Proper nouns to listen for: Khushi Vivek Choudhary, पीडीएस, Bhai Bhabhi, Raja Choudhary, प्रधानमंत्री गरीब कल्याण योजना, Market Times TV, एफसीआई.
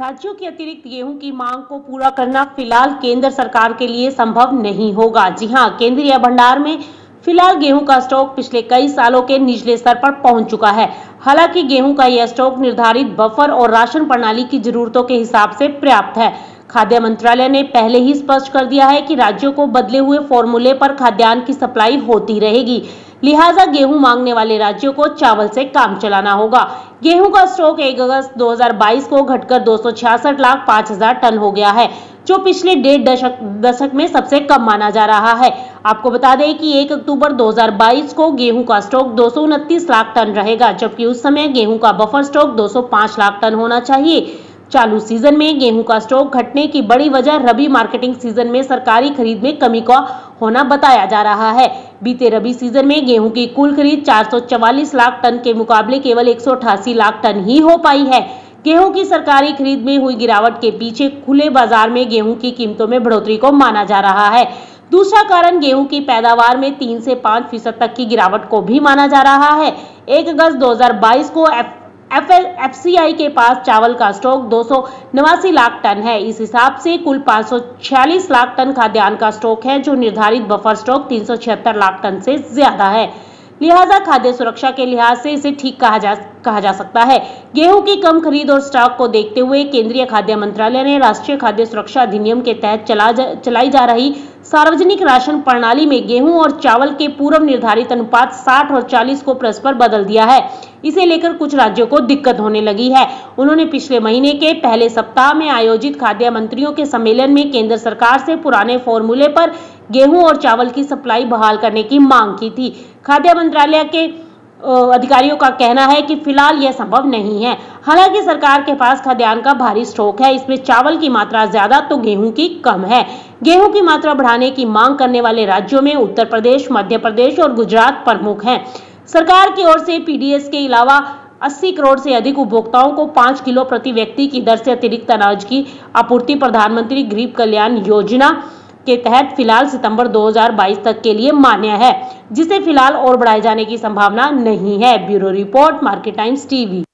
राज्यों की अतिरिक्त गेहूं की मांग को पूरा करना फिलहाल केंद्र सरकार के लिए संभव नहीं होगा। जी हां, केंद्रीय भंडार में फिलहाल गेहूं का स्टॉक पिछले कई सालों के निचले स्तर पर पहुंच चुका है। हालांकि गेहूं का यह स्टॉक निर्धारित बफर और राशन प्रणाली की जरूरतों के हिसाब से पर्याप्त है। खाद्य मंत्रालय ने पहले ही स्पष्ट कर दिया है कि राज्यों को बदले हुए फॉर्मूले पर खाद्यान्न की सप्लाई होती रहेगी, लिहाजा गेहूं मांगने वाले राज्यों को चावल से काम चलाना होगा। गेहूं का स्टॉक 1 अगस्त 2022 को घटकर 266,05,000 टन हो गया है, जो पिछले डेढ़ दशक में सबसे कम माना जा रहा है। आपको बता दें कि 1 अक्टूबर 2022 को गेहूं का स्टॉक 229 लाख टन रहेगा, जबकि उस समय गेहूं का बफर स्टॉक 205 लाख टन होना चाहिए। चालू सीजन में गेहूं का स्टॉक घटने की बड़ी वजह रबी मार्केटिंग सीजन में सरकारी खरीद में कमी का होना बताया जा रहा है। बीते रबी सीजन में गेहूं की कुल खरीद 444 लाख टन के मुकाबले केवल 188 लाख टन ही हो पाई है। गेहूं की सरकारी खरीद में हुई गिरावट के पीछे खुले बाजार में गेहूं की कीमतों में बढ़ोतरी को माना जा रहा है। दूसरा कारण गेहूं की पैदावार में 3 से 5% तक की गिरावट को भी माना जा रहा है। 1 अगस्त 2022 को एफसीआई के पास चावल का स्टॉक 289 लाख टन है। इस हिसाब से कुल 546 लाख टन खाद्यान्न का स्टॉक है, जो निर्धारित बफर स्टॉक 376 लाख टन से ज्यादा है। लिहाजा खाद्य सुरक्षा के लिहाज से इसे ठीक कहा जा सकता है। गेहूं की कम खरीद और स्टॉक को देखते हुए केंद्रीय खाद्य मंत्रालय ने राष्ट्रीय खाद्य सुरक्षा अधिनियम के तहत चलाई जा रही सार्वजनिक राशन प्रणाली में गेहूं और चावल के पूर्व निर्धारित अनुपात 60 और 40 को परस्पर बदल दिया है। इसे लेकर कुछ राज्यों को दिक्कत होने लगी है। उन्होंने पिछले महीने के पहले सप्ताह में आयोजित खाद्य मंत्रियों के सम्मेलन में केंद्र सरकार से पुराने फॉर्मूले पर गेहूं और चावल की सप्लाई बहाल करने की मांग की थी। खाद्य मंत्रालय के अधिकारियों का कहना है कि फिलहाल यह संभव नहीं है। हालांकि सरकार के पास खाद्यान्न का भारी स्टॉक है, इसमें चावल की मात्रा ज्यादा तो गेहूं की कम है। गेहूं की मात्रा बढ़ाने की मांग करने वाले राज्यों में उत्तर प्रदेश, मध्य प्रदेश और गुजरात प्रमुख हैं। सरकार की ओर से पीडीएस के अलावा 80 करोड़ से अधिक उपभोक्ताओं को 5 किलो प्रति व्यक्ति की दर से अतिरिक्त अनाज की आपूर्ति प्रधानमंत्री गरीब कल्याण योजना के तहत फिलहाल सितंबर 2022 तक के लिए मान्य है, जिसे फिलहाल और बढ़ाए जाने की संभावना नहीं है। Bureau report, market times TV.